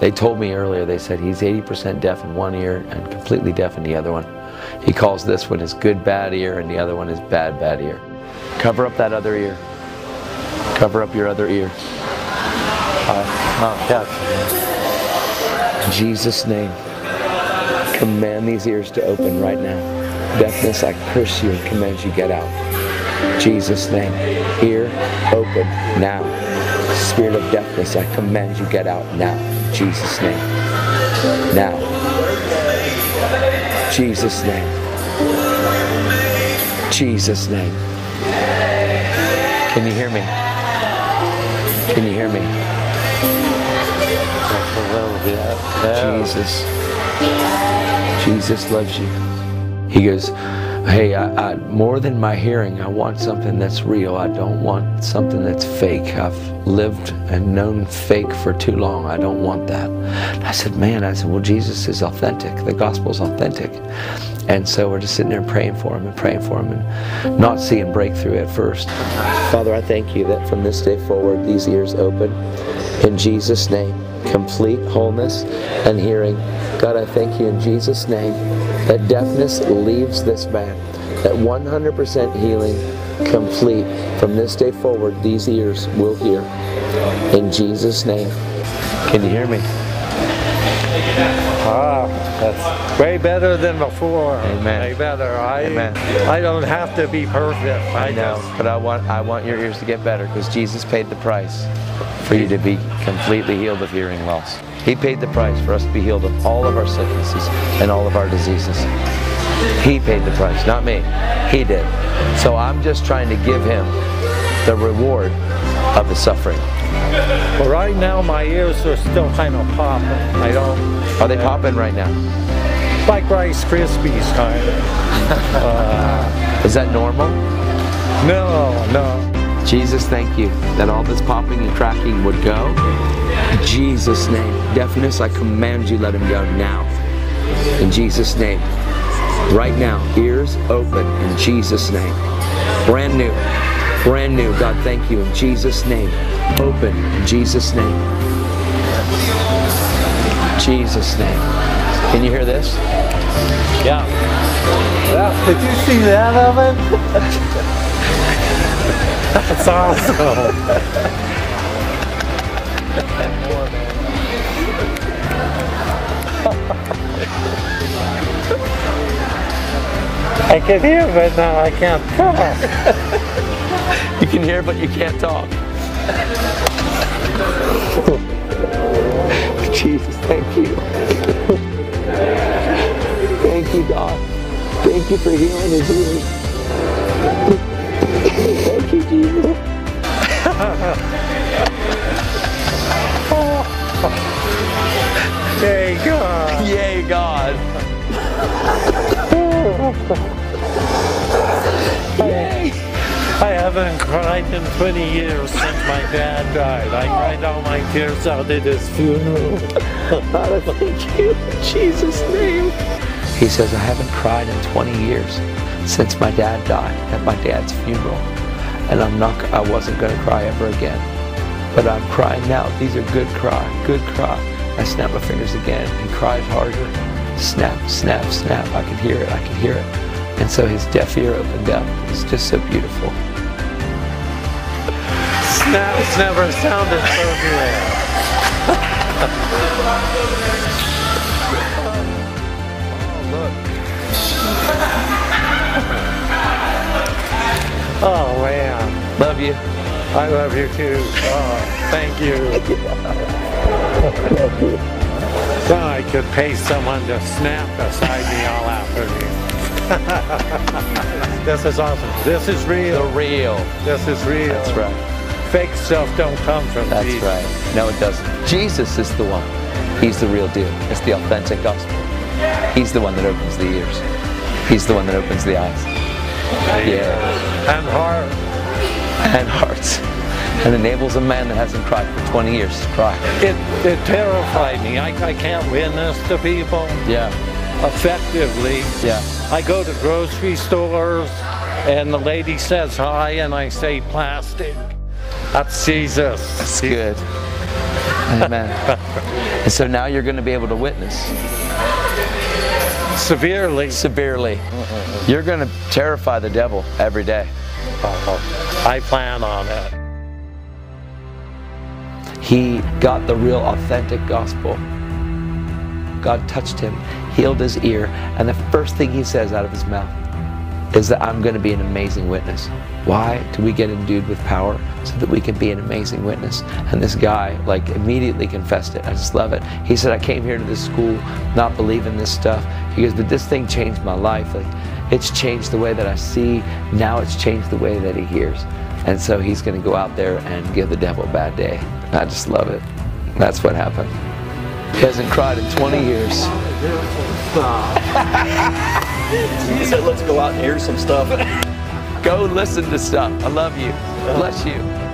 They told me earlier, they said he's 80% deaf in one ear and completely deaf in the other one. He calls this one his good bad ear and the other one his bad bad ear. Cover up that other ear. Cover up your other ear. In Jesus' name, command these ears to open right now. Deafness, I curse you and command you get out. Jesus' name, ear open now. Spirit of deafness, I command you get out now. Jesus' name, now. Jesus' name. Jesus' name. Can you hear me? Can you hear me? Jesus. Jesus loves you. He goes, hey, I more than my hearing, I want something that's real. I don't want something that's fake. I've lived and known fake for too long. I don't want that. I said, well, Jesus is authentic. The gospel's authentic. And so we're just sitting there praying for him and not seeing breakthrough at first. Father, I thank you that from this day forward, these ears open. In Jesus' name, complete wholeness and hearing. God, I thank you in Jesus' name that deafness leaves this man, that 100% healing complete. From this day forward, these ears will hear. In Jesus' name. Can you hear me? Ah, that's way better than before. Amen. Way better. Amen. I don't have to be perfect. I know, but I want your ears to get better because Jesus paid the price for you to be completely healed of hearing loss. He paid the price for us to be healed of all of our sicknesses and all of our diseases. He paid the price, not me. He did. So I'm just trying to give him the reward of the suffering. Well, right now my ears are still kind of popping. I don't. Are they popping right now? Like Rice Krispies kind of. Is that normal? No. Jesus, thank you that all this popping and cracking would go. Jesus' name. Deafness, I command you, let him go now. In Jesus' name. Right now, ears open in Jesus' name. Brand new. Brand new. God, thank you in Jesus' name. Open in Jesus' name. Jesus' name. Can you hear this? Yeah. Wow, did you see that of it? That's awesome. I can hear, but now I can't talk. You can hear, but you can't talk. Jesus, thank you. Thank you, God. Thank you for healing his ears. Thank you, Jesus. Yay, God! Yay, God! Yay! I haven't cried in 20 years since my dad died. I cried all my tears out at his funeral. God, thank you in Jesus' name. He says, I haven't cried in 20 years since my dad died at my dad's funeral, and I wasn't going to cry ever again. But I'm crying now. These are good cry, good cry. I snap my fingers again. He cried harder. Snap, snap, snap. I can hear it. I can hear it. And so his deaf ear opened up. It's just so beautiful. Snaps never sounded so good. Oh, look. Oh, man. Love you. I love you too. Oh, thank you. So I could pay someone to snap beside me all afternoon. This is awesome. This is real. The real. This is real. That's right. Fake stuff don't come from Jesus. That's right. No, it doesn't. Jesus is the one. He's the real deal. It's the authentic gospel. He's the one that opens the ears. He's the one that opens the eyes. Yeah. And heart. And hearts, and enables a man that hasn't cried for 20 years to cry. It terrified me. I can't witness to people. Yeah. Effectively. Yeah. I go to grocery stores, and the lady says hi, and I say plastic. That's Jesus. That's good. Amen. And so now you're going to be able to witness. Severely. Severely. You're going to terrify the devil every day. I plan on it. He got the real authentic gospel. God touched him, healed his ear, and the first thing he says out of his mouth is that I'm going to be an amazing witness. Why do we get endued with power? So that we can be an amazing witness. And this guy like immediately confessed it. I just love it. He said, I came here to this school not believing this stuff. He goes, but this thing changed my life. Like, it's changed the way that I see. Now it's changed the way that he hears. And so he's going to go out there and give the devil a bad day. I just love it. That's what happened. He hasn't cried in 20 years. He said, let's go out and hear some stuff. Go listen to stuff. I love you. Bless you.